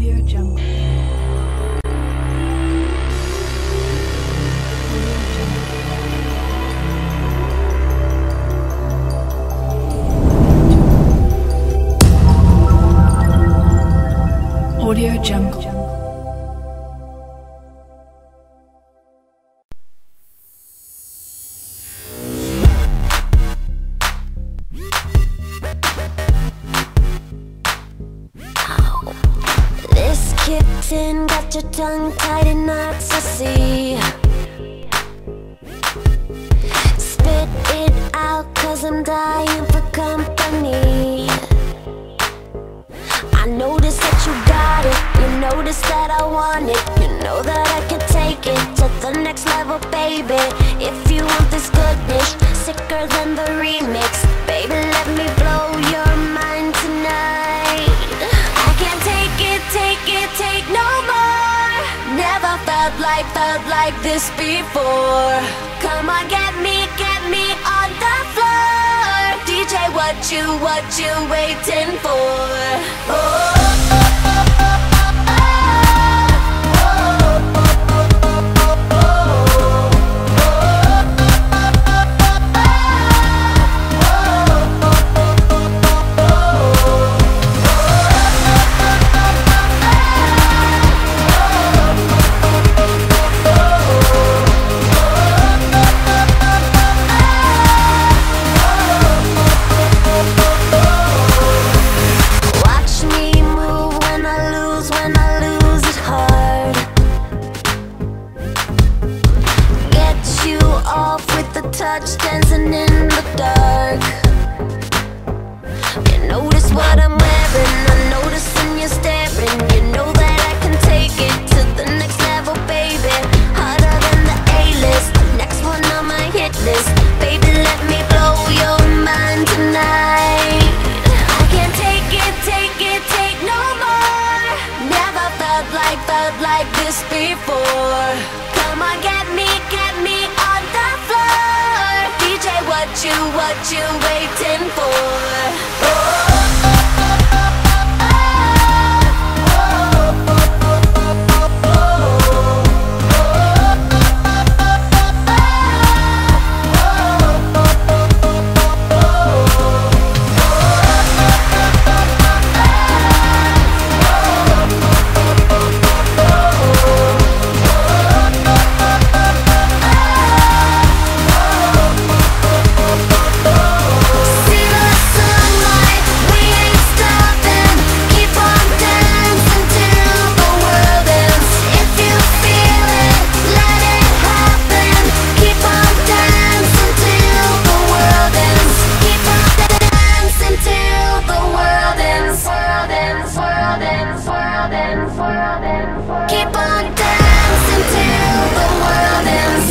Audio Jungle. Audio Jungle. Oh, this kitten got your tongue tied in knots, I see. Spit it out, 'cause I'm dying for company. I notice that you got it, you notice that I want it, you know that I can take it to the next level, baby. If you want this goodness, sicker than the remix, baby, let me blow your mind tonight. I can't take it, take no more. Never felt like this before. Come on, get me on the floor. DJ, what you waiting for? Touch dancing in the dark. You notice what I'm wearing, I'm noticing you're staring. You know that I can take it to the next level, baby. Harder than the A-list, next one on my hit list. Baby, let me blow your mind tonight. I can't take it, take no more. Never felt like this before. Come on, get me on the floor. DJ, what you waiting for? Oh. Keep on dancing till the world ends.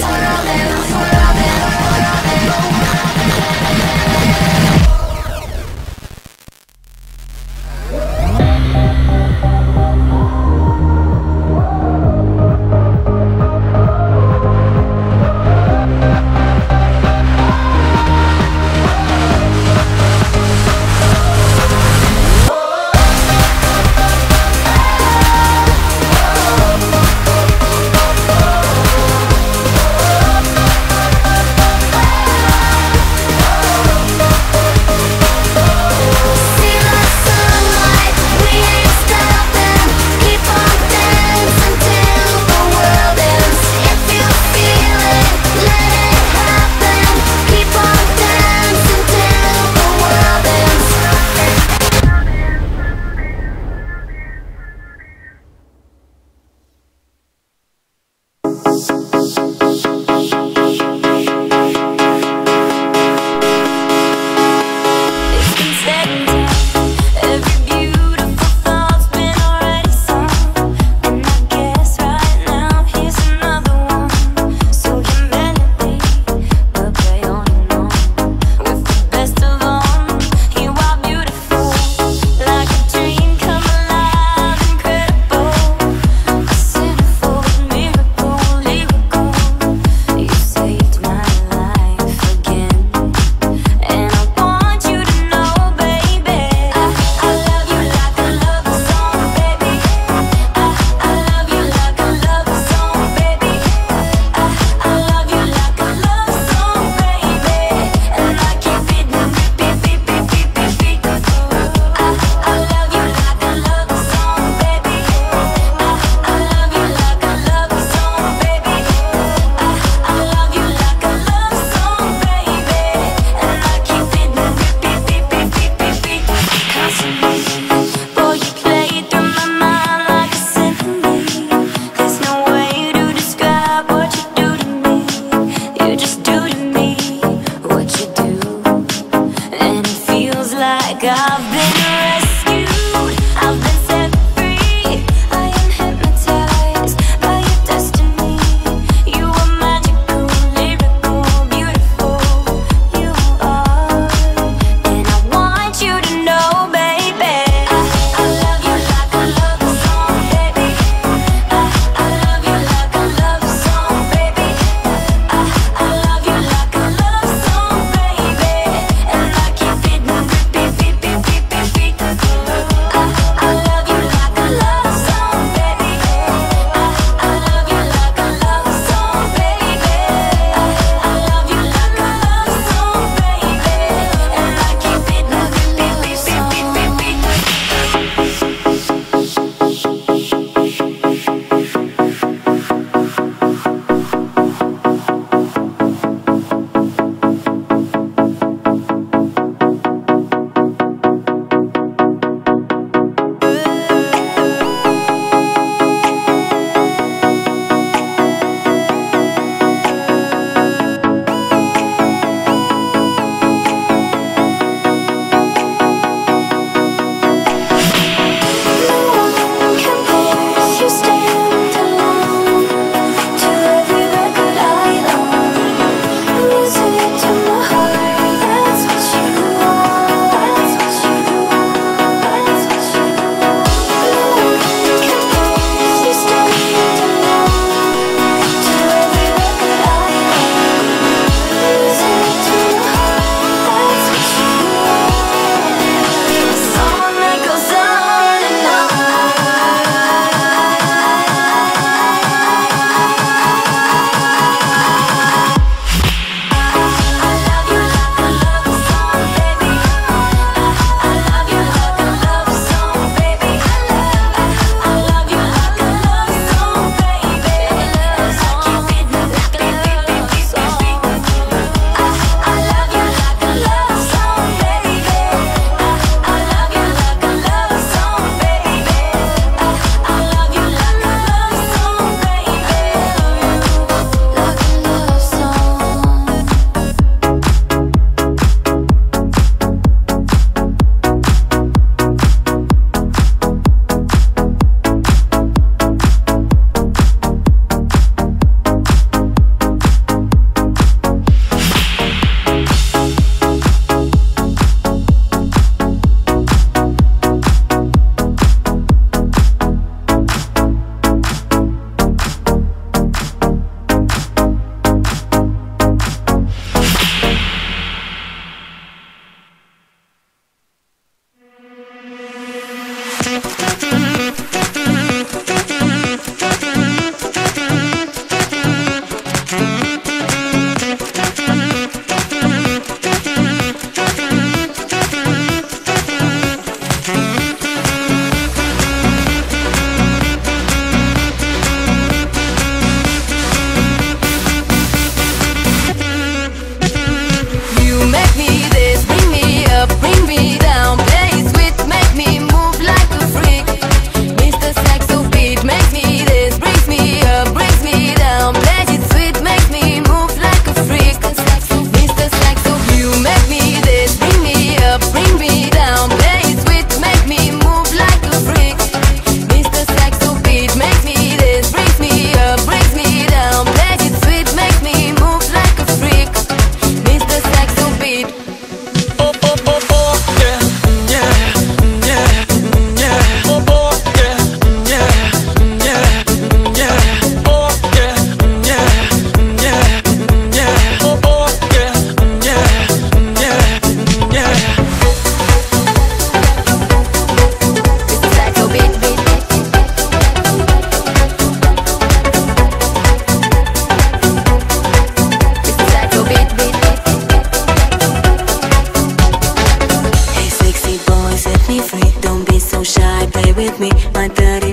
my daddy.